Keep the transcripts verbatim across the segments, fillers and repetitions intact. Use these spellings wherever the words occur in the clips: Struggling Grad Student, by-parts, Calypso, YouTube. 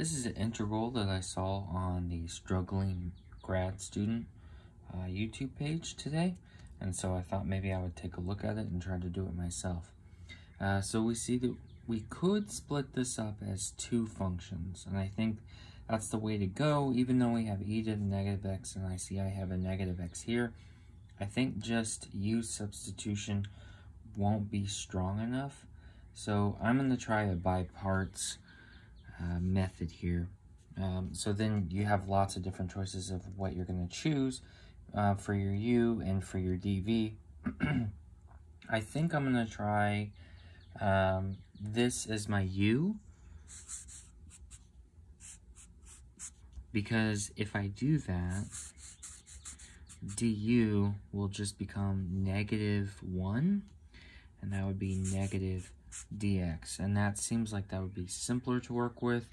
This is an integral that I saw on the Struggling Grad Student uh, YouTube page today, and so I thought maybe I would take a look at it and try to do it myself. Uh, so we see that we could split this up as two functions, and I think that's the way to go. Even though we have e to the negative x, and I see I have a negative x here, I think just u substitution won't be strong enough. So I'm going to try a by parts uh, method here. Um, so then you have lots of different choices of what you're going to choose uh, for your u and for your dv. I think I'm going to try um, this as my u. Because if I do that, du will just become negative one, and that would be negative dx. And that seems like that would be simpler to work with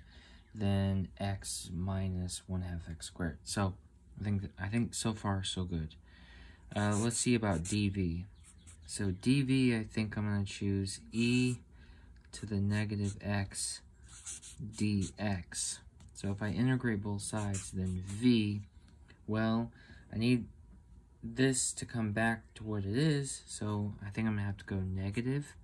than x minus one half x squared. So I think, that, I think so far so good. Uh, let's see about dv. So dv, I think I'm gonna choose e to the negative x dx. So if I integrate both sides, then v, well, I need this to come back to what it is, so I think I'm gonna have to go negative.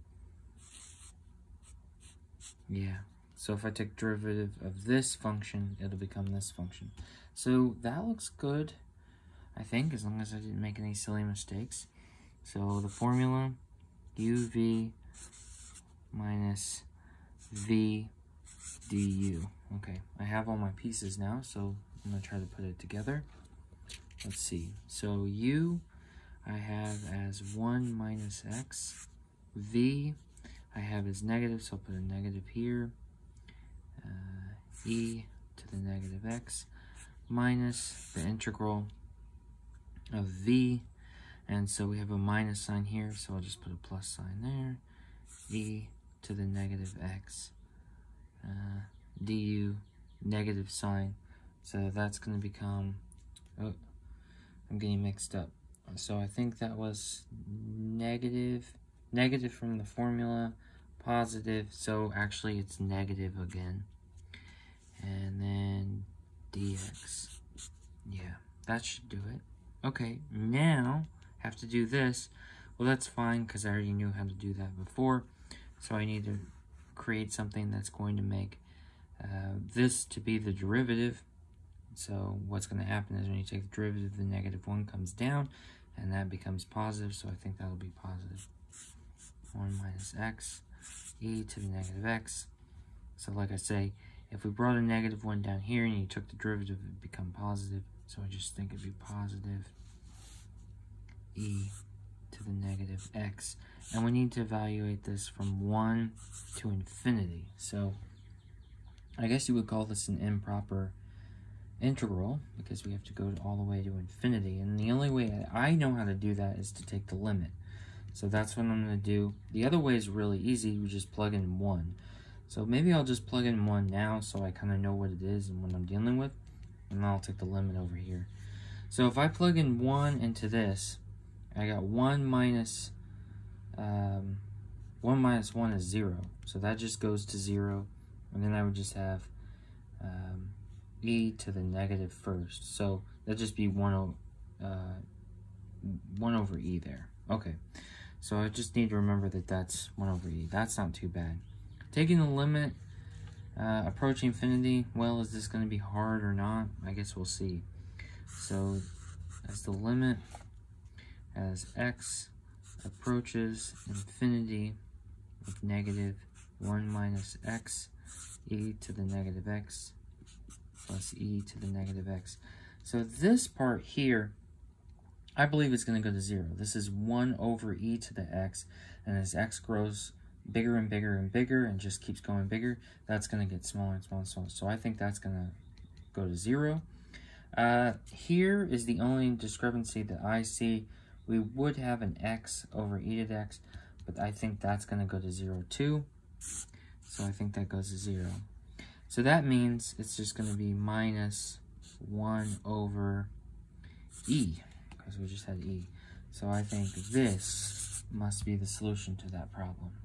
Yeah, so if I take derivative of this function, it'll become this function. So that looks good, I think, as long as I didn't make any silly mistakes. So the formula, uv minus v du. Okay, I have all my pieces now, so I'm gonna try to put it together. Let's see. So u I have as one minus x. V I have as negative, so I'll put a negative here. Uh, e to the negative x minus the integral of v. And so we have a minus sign here, so I'll just put a plus sign there. E to the negative x. Uh, du negative sign, so that's going to become, oh, I'm getting mixed up. So I think that was negative, negative from the formula, positive, so actually it's negative again. And then dx, yeah, that should do it. Okay, now I have to do this. Well, that's fine, because I already knew how to do that before, so I need to create something that's going to make Uh, this to be the derivative. So what's going to happen is when you take the derivative, the negative one comes down and that becomes positive, so I think that'll be positive. one minus x, e to the negative x. So like I say, if we brought a negative one down here and you took the derivative, it'd become positive, so I just think it'd be positive e to the negative x. And we need to evaluate this from one to infinity, so I guess you would call this an improper integral, because we have to go all the way to infinity, and the only way I know how to do that is to take the limit. So that's what I'm going to do. The other way is really easy, you just plug in one. So maybe I'll just plug in one now, so I kind of know what it is and what I'm dealing with, and I'll take the limit over here. So if I plug in one into this, I got one minus, um, one minus one is zero, so that just goes to zero. And then I would just have um, e to the negative first. So that'd just be one, uh, one over e there. Okay, so I just need to remember that that's one over e. That's not too bad. Taking the limit, uh, approaching infinity, well, is this going to be hard or not? I guess we'll see. So as the limit, as x approaches infinity with negative one minus x, e to the negative x plus e to the negative x. So this part here, I believe it's going to go to zero. This is one over e to the x, and as x grows bigger and bigger and bigger and just keeps going bigger, that's going to get smaller and smaller and smaller. So I think that's going to go to zero. Uh, here is the only discrepancy that I see. We would have an x over e to the x, but I think that's going to go to zero too. So I think that goes to zero. So that means it's just going to be minus one over e, because we just had e. So I think this must be the solution to that problem.